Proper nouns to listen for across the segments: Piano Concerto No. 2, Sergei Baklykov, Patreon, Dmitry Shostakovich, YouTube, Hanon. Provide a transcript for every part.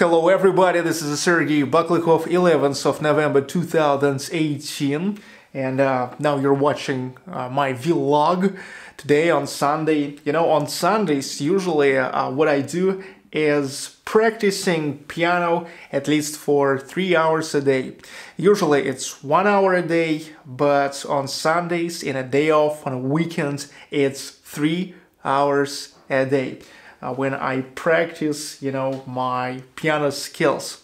Hello everybody, this is Sergei Baklykov, 11th of November 2018, and now you're watching my vlog today on Sunday. You know, on Sundays usually what I do is practicing piano at least for 3 hours a day. Usually it's 1 hour a day, but on Sundays, in a day off, on a weekend, it's 3 hours a day. When I practice, you know, my piano skills.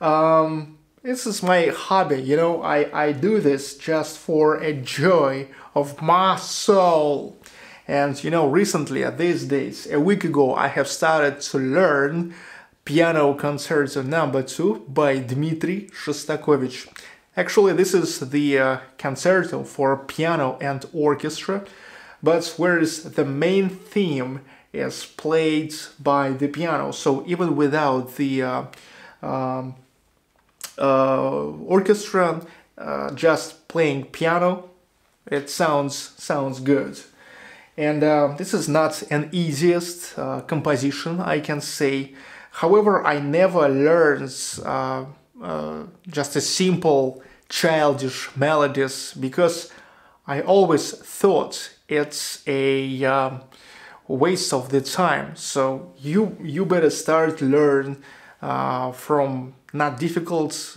This is my hobby, you know, I do this just for a joy of my soul. And, you know, recently, these days, a week ago, I have started to learn Piano Concerto No. 2 by Dmitry Shostakovich. Actually, this is the concerto for piano and orchestra, but whereas the main theme is played by the piano, so even without the orchestra, just playing piano, it sounds good. And this is not an easiest composition, I can say. However, I never learned just a simple childish melodies, because I always thought it's a waste of the time. So you better start learn from not difficult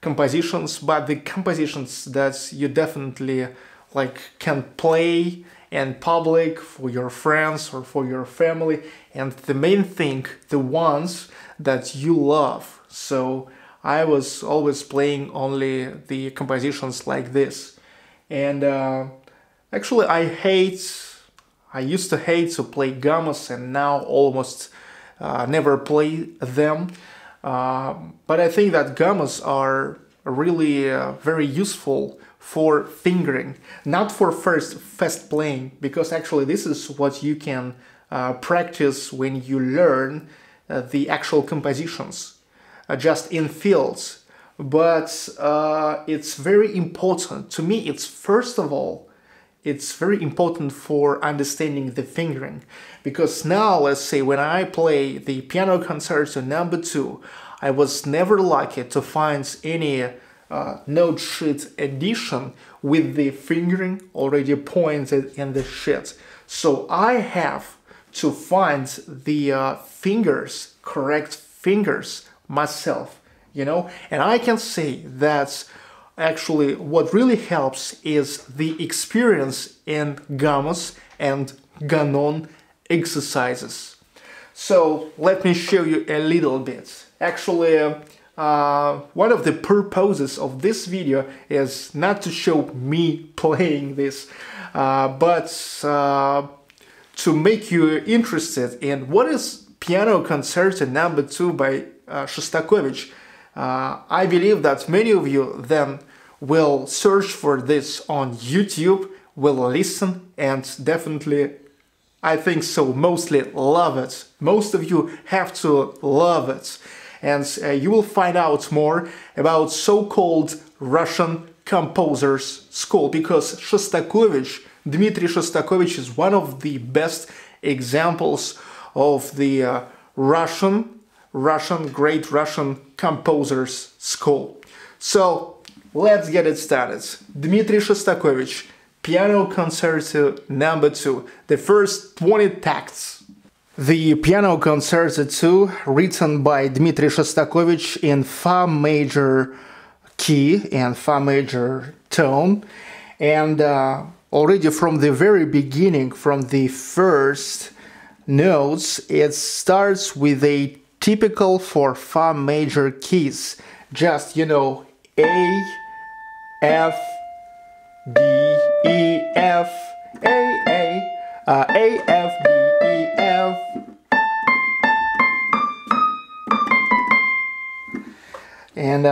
compositions, but the compositions that you definitely like can play in public for your friends or for your family, and the main thing, the ones that you love. So I was always playing only the compositions like this, and actually I used to hate to play gammas, and now almost never play them. But I think that gammas are really very useful for fingering, not for fast playing, because actually this is what you can practice when you learn the actual compositions, just in fields. But it's very important, to me it's first of all, it's very important for understanding the fingering, because now, let's say, when I play the Piano Concerto No. 2, I was never lucky to find any note sheet edition with the fingering already pointed in the sheet. So I have to find the fingers, correct fingers, myself, you know. And I can say that actually, what really helps is the experience in gammas and Hanon exercises. So let me show you a little bit. Actually, one of the purposes of this video is not to show me playing this, but to make you interested in what is Piano Concerto No. 2 by Shostakovich. I believe that many of you then will search for this on YouTube, will listen, and definitely, I think so, mostly love it. Most of you have to love it. And you will find out more about so-called Russian composers school, because Shostakovich, Dmitry Shostakovich, is one of the best examples of the great Russian composers school. So let's get it started. Dmitry Shostakovich, Piano Concerto No. 2, the first 20 tacts. The Piano Concerto 2, written by Dmitry Shostakovich in Fa major key and Fa major tone, and already from the very beginning, from the first notes, it starts with a typical for Fa major keys, just, you know, A, F, D, E, F, A, F, D, E, F. And,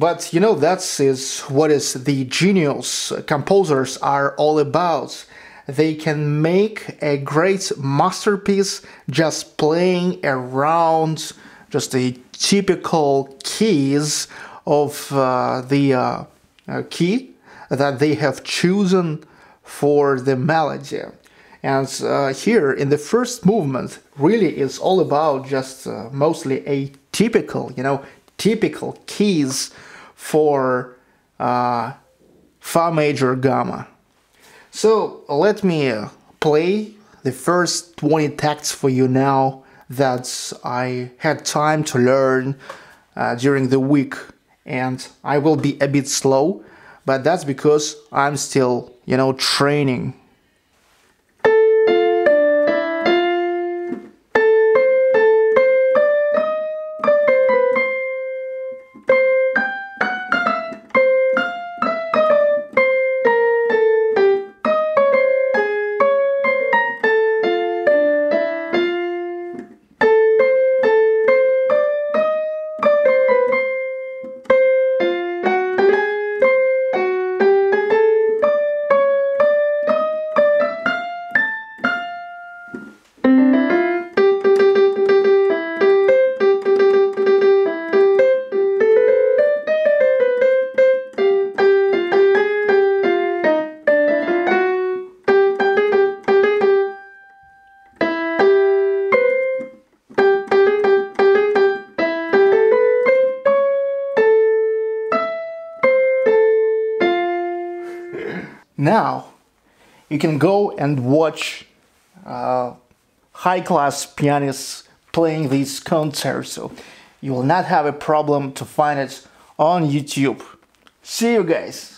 but, you know, that is what is the genius composers are all about. They can make a great masterpiece just playing around just the typical keys of the key that they have chosen for the melody. And here in the first movement really is all about just mostly atypical, typical keys for Fa major gamma. So let me play the first 20 texts for you now that I had time to learn during the week, and I will be a bit slow, but that's because I'm still, training. Now, you can go and watch high-class pianists playing this concerto. You will not have a problem to find it on YouTube. See you guys!